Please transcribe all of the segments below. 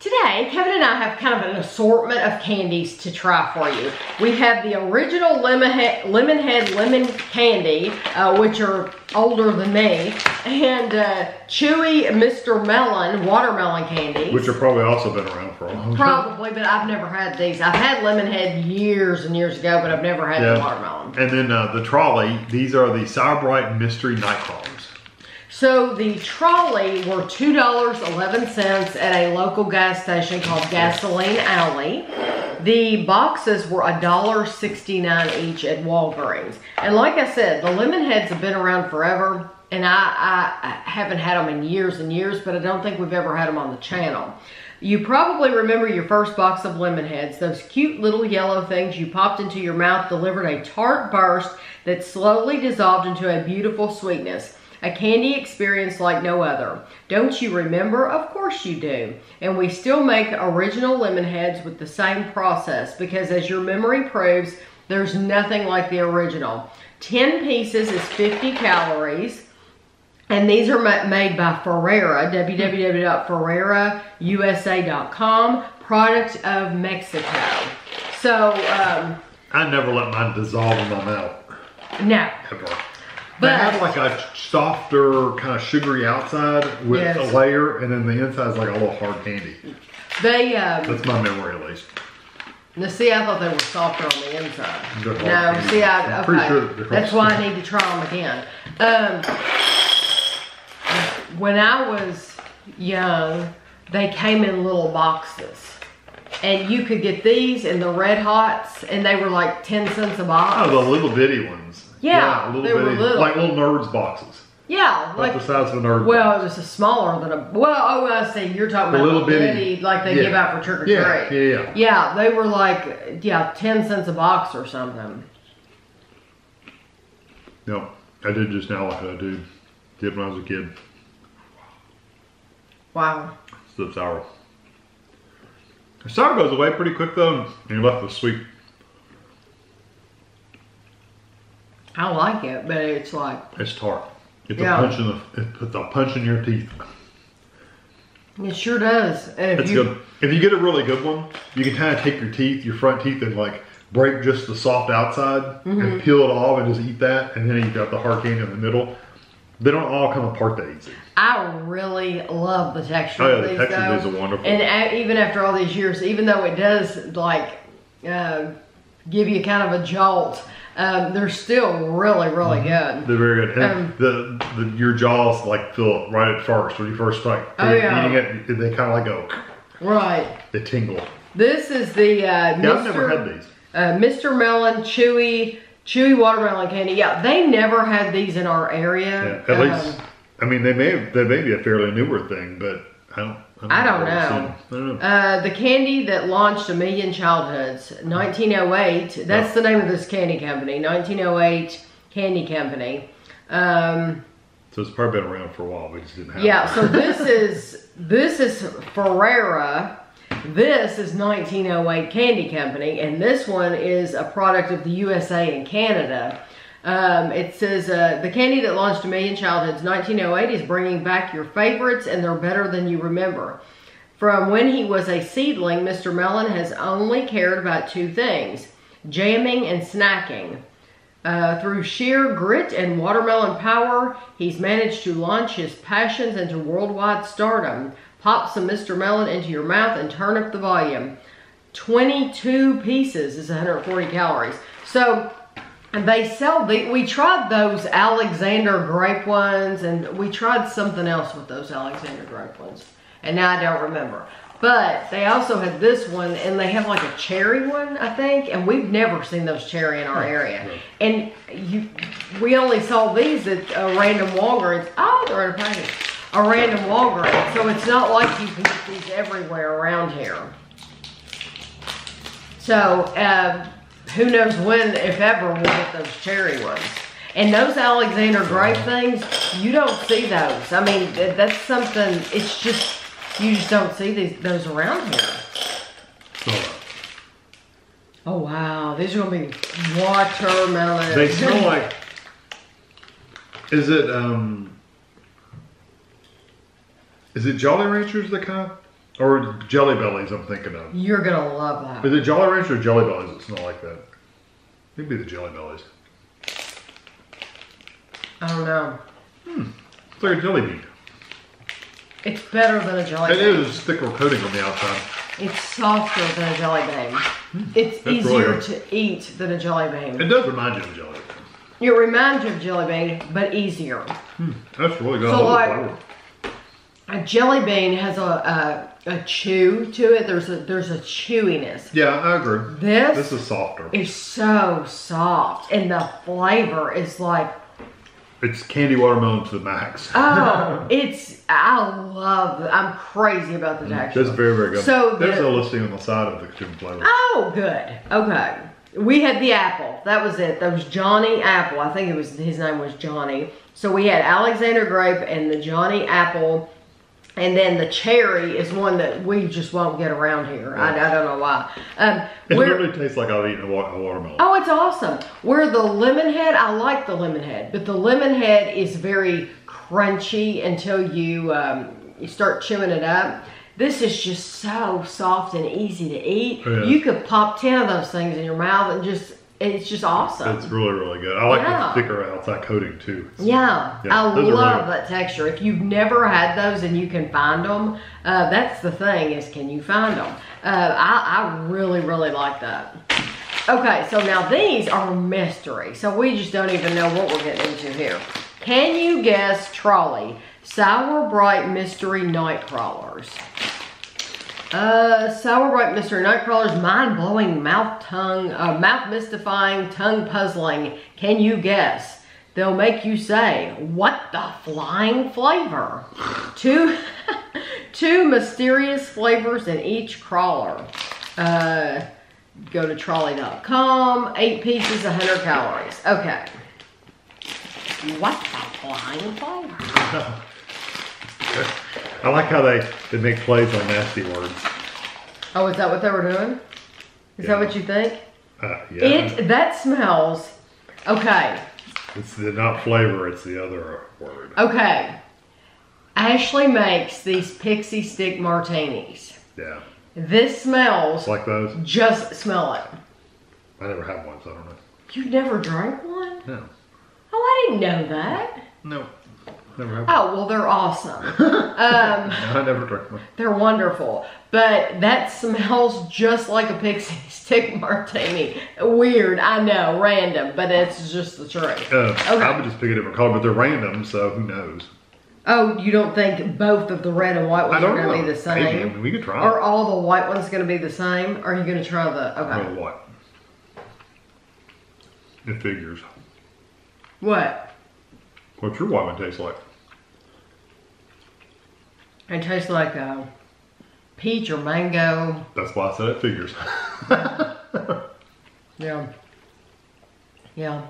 Today, Kevin and I have kind of an assortment of candies to try for you. We have the original Lemonhead Lemon Candy, which are older than me, and chewy Mr. Melon Watermelon Candies. Which have probably also been around for a long time. Probably, but I've never had these. I've had Lemonhead years and years ago, but I've never had the Watermelon. And then the Trolli, these are the Sour Brite Mystery Night Crawlers. So the Trolli were $2.11 at a local gas station called Gasoline Alley. The boxes were $1.69 each at Walgreens. And like I said, the Lemonheads have been around forever, and I haven't had them in years and years, but I don't think we've ever had them on the channel. You probably remember your first box of Lemonheads, those cute little yellow things you popped into your mouth delivered a tart burst that slowly dissolved into a beautiful sweetness. A candy experience like no other. Don't you remember? Of course you do. And we still make original Lemonheads with the same process because, as your memory proves, there's nothing like the original. 10 pieces is 50 calories. And these are made by Ferreira, www.ferreirausa.com, product of Mexico. So, I never let mine dissolve in my mouth. No. Ever. But they have like a softer, kind of sugary outside with a layer, and then the inside is like a little hard candy. They that's my memory at least. Now, see, I thought they were softer on the inside. No, candy. See, I'm pretty sure that's why I need to try them again. When I was young, they came in little boxes. And you could get these and the Red Hots, and they were like 10 cents a box. Oh, the little bitty ones. Yeah, yeah, they were little. Like little Nerds boxes. Yeah. Like the size of a Nerd box. It was a smaller than a, well, oh, I see, you're talking about little bitty, like they give out for trick or treat. Yeah, yeah, yeah. Yeah, they were like, 10 cents a box or something. No, I did just now like I did when I was a kid. Wow. It's the sour. The sour goes away pretty quick though, and you're left with sweet. I like it, but it's like it's tart. It's a punch in it's a punch in your teeth. It sure does. And it's good. If you get a really good one, you can kind of take your teeth, your front teeth, and like break just the soft outside and peel it off and just eat that, and then you got the hard candy in the middle. They don't all come apart that easy. I really love the texture. Oh yeah, the texture of these are wonderful. And even after all these years, even though it does like give you kind of a jolt. They're still really good. They're very good. And your jaws like fill up right at first when you first like eating it. They kind of like go They tingle. This is the I've never had these. Mr. Melon chewy watermelon candy. Yeah, they never had these in our area. Yeah, at least I mean they may be a fairly newer thing, but I don't know. The candy that launched a million childhoods, 1908. That's the name of this candy company, 1908 Candy Company. So it's probably been around for a while. We just didn't have. Yeah. It. So this is Ferreira. This is 1908 Candy Company, and this one is a product of the USA and Canada. It says, the candy that launched a million childhoods, 1908, is bringing back your favorites, and they're better than you remember. From when he was a seedling, Mr. Melon has only cared about two things, jamming and snacking. Through sheer grit and watermelon power, he's managed to launch his passions into worldwide stardom. Pop some Mr. Melon into your mouth and turn up the volume. 22 pieces is 140 calories. So... and they sell the, we tried those Alexander grape ones, and we tried something else with those Alexander grape ones. And now I don't remember. But they also had this one, and they have like a cherry one, I think. And we've never seen those cherry in our area. And we only saw these at a random Walgreens. Oh, they're in a package. A random Walgreens. So it's not like you can get these everywhere around here. So, who knows when, if ever, we'll get those cherry ones. And those Alexander grape things, you don't see those. I mean, that's something, it's just, you just don't see those around here. Oh, wow. These are going to be watermelon. They smell like, is it Jolly Ranchers that kind of Or Jelly Bellies, I'm thinking of. You're going to love that. Is it Jolly Ranchers or Jelly Bellies that smell like that? Maybe the Jelly Bellies. I don't know. It's like a jelly bean. It's better than a jelly bean. It is a thicker coating on the outside. It's softer than a jelly bean. It's easier to eat than a jelly bean. It does remind you of a jelly bean. It reminds you of jelly bean, but easier. That's really good. So like, a jelly bean has a chew to it. There's a chewiness. Yeah, I agree. This is softer. It's so soft, and the flavor is like. It's candy watermelon to the max. Oh, I'm crazy about this actually. That's very, very good. So there's a listing on the side of the consumer flavor. Oh, good. Okay. We had the apple. That was it. That was Johnny Apple. I think it was, his name was Johnny. So we had Alexander Grape and the Johnny Apple. And then the cherry is one that we just won't get around here. Yeah. I don't know why. It literally tastes like I've eaten a watermelon. Oh, it's awesome. Where the Lemonhead, I like the Lemonhead, but the Lemonhead is very crunchy until you start chewing it up. This is just so soft and easy to eat. Yeah. You could pop 10 of those things in your mouth and just, it's just awesome. It's really, really good. I like the thicker outside coating too. So, yeah, I love that texture. If you've never had those and you can find them, that's the thing is, can you find them? I really, really like that. Okay, so now these are a mystery. So we just don't even know what we're getting into here. Can you guess Trolli? Sour Brite Mystery Night Crawlers. Sour Brite Mystery Night Crawlers, mind-blowing, mouth-mystifying, tongue-puzzling. Can you guess? They'll make you say, what the flying flavor? Two mysterious flavors in each crawler. Go to Trolli.com. 8 pieces, 100 calories. Okay. What the flying flavor? I like how they make plays on nasty words. Oh, is that what they were doing? Is that what you think? Yeah. That smells, okay. It's not flavor, it's the other word. Okay. Ashley makes these Pixie Stick martinis. Yeah. This smells. It's like those? Just smell it. I never had one, so I don't know. You never drank one? No. Oh, I didn't know that. No. Oh, well, they're awesome. I never drink one. They're wonderful. But that smells just like a Pixie Stick martini. Weird, I know, random, but it's just the truth. Okay. I would just pick a different color, but they're random, so who knows? Oh, you don't think both of the red and white ones are going to be the same? Maybe. I mean, we could try them. Are all the white ones going to be the same? Or are you going to try the... Okay. The white. It figures. What? What's your white one taste like? It tastes like a peach or mango. That's why I said it figures. Yeah. Yeah.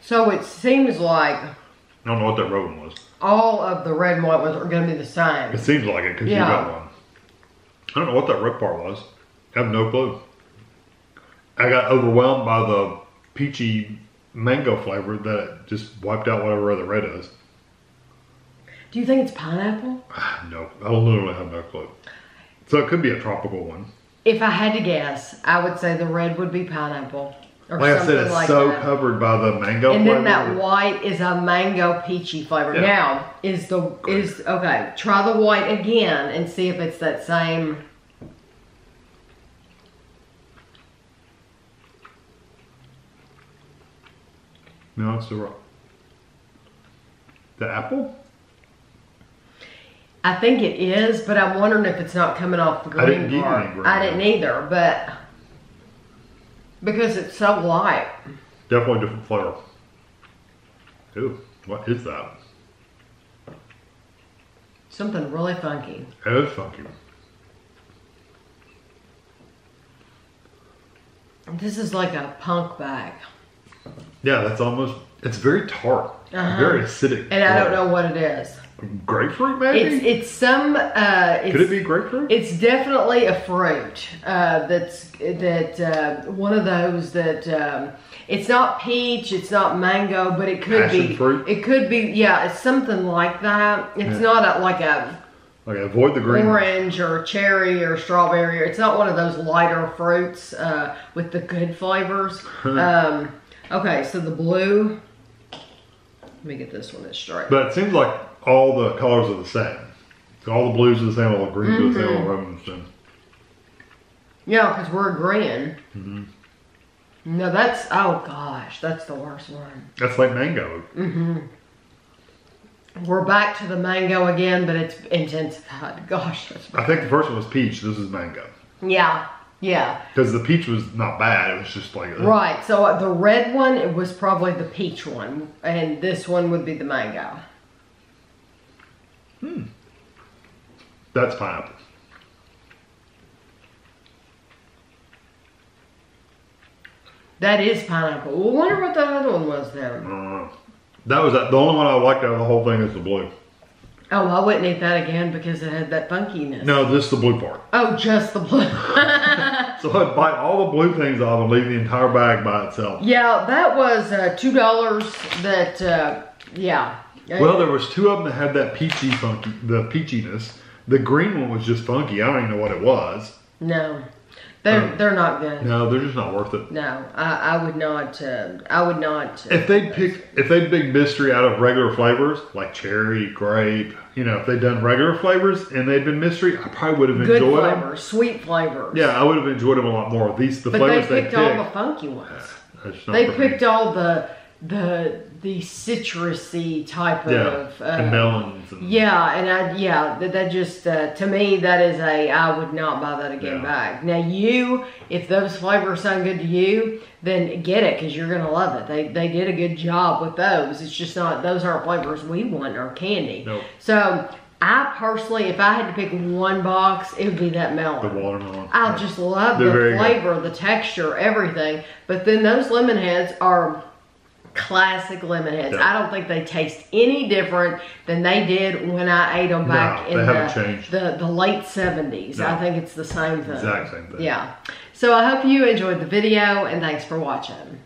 So it seems like... I don't know what that red one was. All of the red and white ones are going to be the same. It seems like it because you got one. I don't know what that red part was. I have no clue. I got overwhelmed by the peachy mango flavor that it just wiped out whatever the red is. Do you think it's pineapple? No, I literally have no clue. So it could be a tropical one. If I had to guess, I would say the red would be pineapple. Or like I said, it's like so covered by the mango flavor. And then that white is a mango peachy flavor. Yeah. Now, okay, try the white again and see if it's that same... No, it's the apple? I think it is, but I'm wondering if it's not coming off the green part. I didn't either, but because it's so light. Definitely different flavor. Ooh, what is that? Something really funky. It is funky. This is like a punk bag. Yeah, that's almost, it's very tart, very acidic. And I don't know what it is. Grapefruit maybe? It's some... could it be grapefruit? It's definitely a fruit. That's one of those that It's not peach, it's not mango, but it could be. Passion fruit? It could be, yeah, it's something like that. It's not a, like a... Okay, avoid the green orange or cherry or strawberry. It's not one of those lighter fruits with the good flavors. Okay, so the blue. Let me get this one straight. But it seems like all the colors are the same. All the blues are the same, all the greens are the same, all the red ones are the same. Yeah, because we're agreeing. No, that's, oh gosh, that's the worst one. That's like mango. We're back to the mango again, but it's intensified. Gosh, that's bad. I think the first one was peach. This is mango. Yeah, yeah. Because the peach was not bad. It was just like... Ugh. Right, so the red one, it was probably the peach one. And this one would be the mango. That's pineapple. That is pineapple. Well, I wonder what that other one was then. I don't know. That was the only one I liked out of the whole thing is the blue. Oh, I wouldn't eat that again because it had that funkiness. No, just the blue part. Oh, just the blue. So I'd bite all the blue things off and leave the entire bag by itself. Yeah, that was $2 that, yeah. Well, there was two of them that had that peachy funky, the peachiness. The green one was just funky. I don't even know what it was. No. They're not good. No, they're just not worth it. No, I would not. I would not. If they'd big mystery out of regular flavors like cherry, grape, you know, if they'd done regular flavors and they'd been mystery, I probably would have enjoyed them. Good flavor, sweet flavors. Yeah, I would have enjoyed them a lot more. These the flavors they picked. But they picked all the funky ones. They picked all the citrusy type of and melons. And yeah, and that just to me that is a I would not buy that again bag. Now you, if those flavors sound good to you, then get it because you're gonna love it. They did a good job with those. It's just not those aren't flavors we want or candy. Nope. So I personally, if I had to pick one box, it would be that melon. The watermelon. I just love the flavor, the texture, everything. But then those lemon heads are classic lemon heads. Yeah. I don't think they taste any different than they did when I ate them back in the late 70s. No. I think it's the same thing. Exact same thing. Yeah. So I hope you enjoyed the video and thanks for watching.